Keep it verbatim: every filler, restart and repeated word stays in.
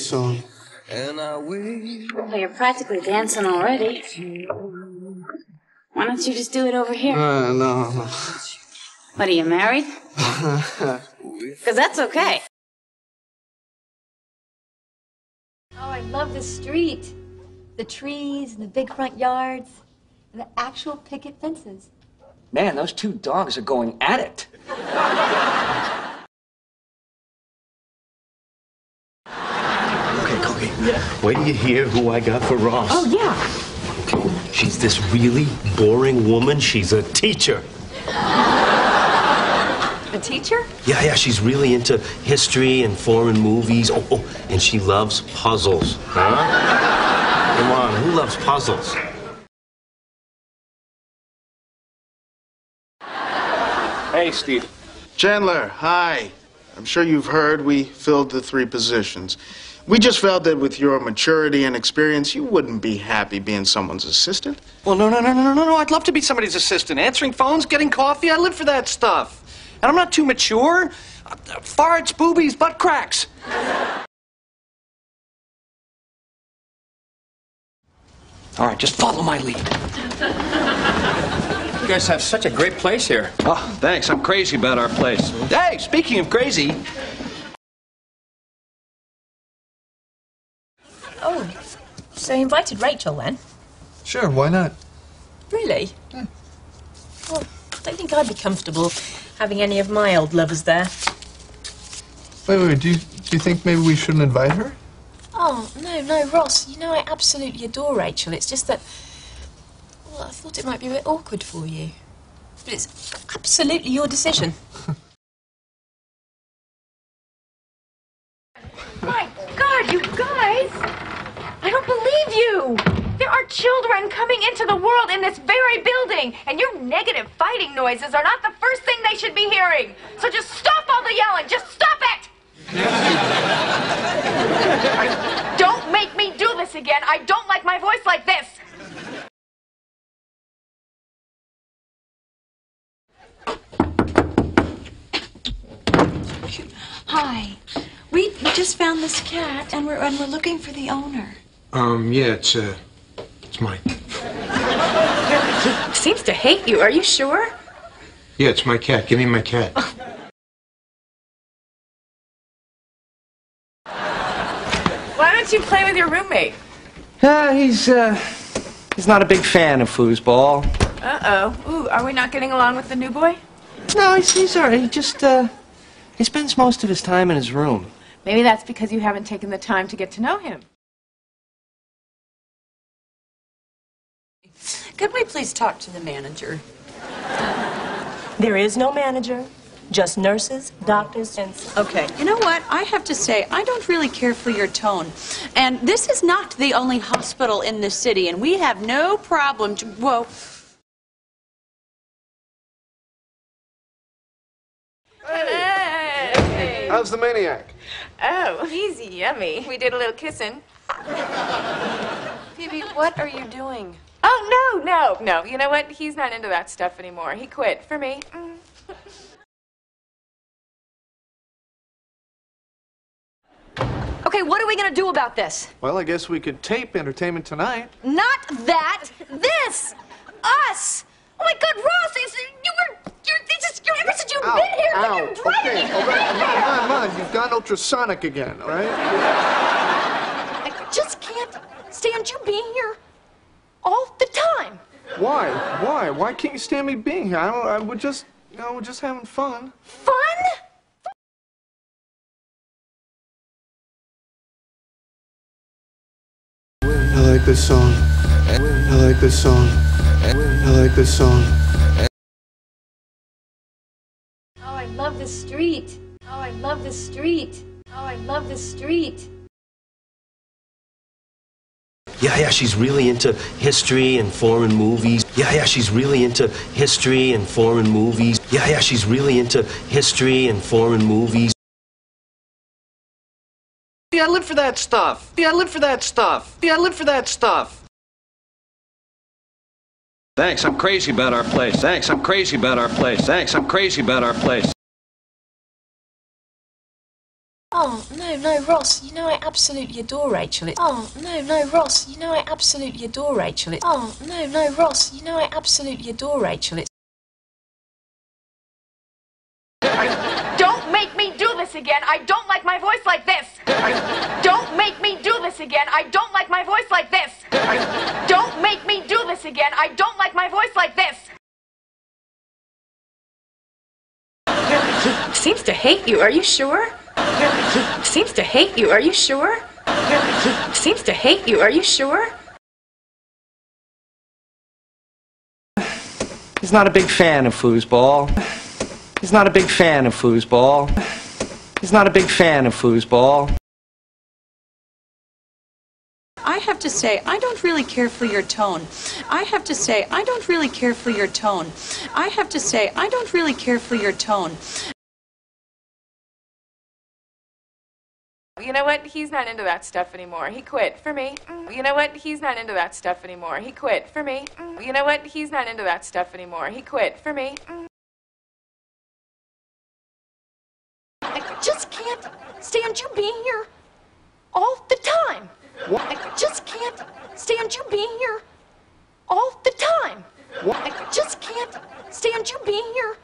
song. Well, you're practically dancing already. Why don't you just do it over here? Uh, no, no. What, are you married? Because that's okay. Oh, I love the street. The trees and the big front yards and the actual picket fences. Man, those two dogs are going at it. Okay, Cookie, yeah. Wait till you hear who I got for Ross. Oh, yeah. She's this really boring woman. She's a teacher. A teacher? Yeah, yeah, she's really into history and foreign movies. Oh, oh, and she loves puzzles. Huh? Come on, who loves puzzles? Hey, Steve. Chandler, hi. I'm sure you've heard we filled the three positions. We just felt that with your maturity and experience, you wouldn't be happy being someone's assistant. Well, no, no, no, no, no, no. I'd love to be somebody's assistant. Answering phones, getting coffee, I live for that stuff. And I'm not too mature. Farts, boobies, butt cracks. All right, just follow my lead. You guys have such a great place here. Oh, thanks. I'm crazy about our place. Hey, speaking of crazy. Oh, so you invited Rachel then? Sure, why not? Really? Yeah. Well, I don't think I'd be comfortable having any of my old lovers there. Wait, wait, wait, do you, do you think maybe we shouldn't invite her? Oh, no, no, Ross, you know I absolutely adore Rachel. It's just that, well, I thought it might be a bit awkward for you. But it's absolutely your decision. My God, you guys! I don't believe you! There are children coming into the world in this very building, and your negative fighting noises are not the first thing they should be hearing. So just stop all the yelling. Just stop it! I, don't make me do this again. I don't like my voice like this. Hi. We just found this cat, and we're, and we're looking for the owner. Um, yeah, it's, uh... It's mine. He seems to hate you. Are you sure? Yeah, it's my cat. Give me my cat. Oh. Why don't you play with your roommate? Uh, he's, uh... He's not a big fan of foosball. Uh-oh. Ooh, are we not getting along with the new boy? No, he's, he's all right. He just, uh... He spends most of his time in his room. Maybe that's because you haven't taken the time to get to know him. Could we please talk to the manager? There is no manager, just nurses, doctors, and... Okay, you know what? I have to say, I don't really care for your tone. And this is not the only hospital in this city, and we have no problem to... Whoa. Hey! Hey. How's the maniac? Oh, he's yummy. We did a little kissing. Phoebe, what are you doing? Oh, no, no, no. You know what? He's not into that stuff anymore. He quit for me. Mm. Okay, what are we going to do about this? Well, I guess we could tape Entertainment Tonight. Not that. This. Us. Oh, my God, Ross, it's, you were... You're, just, you're, ever since you've ow, been here, ow, you've been driving okay, me all right, right on, on, on. You've gone ultrasonic again, all right? I just can't stand you being here. All the time. Why? Why? Why can't you stand me being here? I don't. I would just. You know, we're just having fun. Fun? I like this song. I like this song. I like this song. Oh, I love the street. Oh, I love the street. Oh, I love the street. Yeah, yeah, she's really into history and foreign movies. Yeah, yeah, she's really into history and foreign movies. Yeah, yeah, she's really into history and foreign movies. Yeah, I live for that stuff. Yeah, I live for that stuff. Yeah, I live for that stuff. Thanks, I'm crazy about our place. Thanks, I'm crazy about our place. Thanks, I'm crazy about our place. Oh, no, no, Ross, you know I absolutely adore Rachel. It oh, no, no, Ross, you know I absolutely adore Rachel. It oh, no, no, Ross, you know I absolutely adore Rachel. It Don't make me do this again. I don't like my voice like this. Don't make me do this again. I don't like my voice like this. Don't make me do this again. I don't like my voice like this. Seems to hate you. Are you sure? Seems to hate you. Are you sure? Seems to hate you. Are you sure? He's not a big fan of foosball. He's not a big fan of foosball. He's not a big fan of foosball. I have to say, I don't really care for your tone. I have to say, I don't really care for your tone. I have to say, I don't really care for your tone. You know what? He's not into that stuff anymore. He quit for me. You know what? He's not into that stuff anymore. He quit for me. You know what? He's not into that stuff anymore. He quit for me. I just can't stand you being here all the time. What? I just can't stand you being here all the time. What? I just can't stand you being here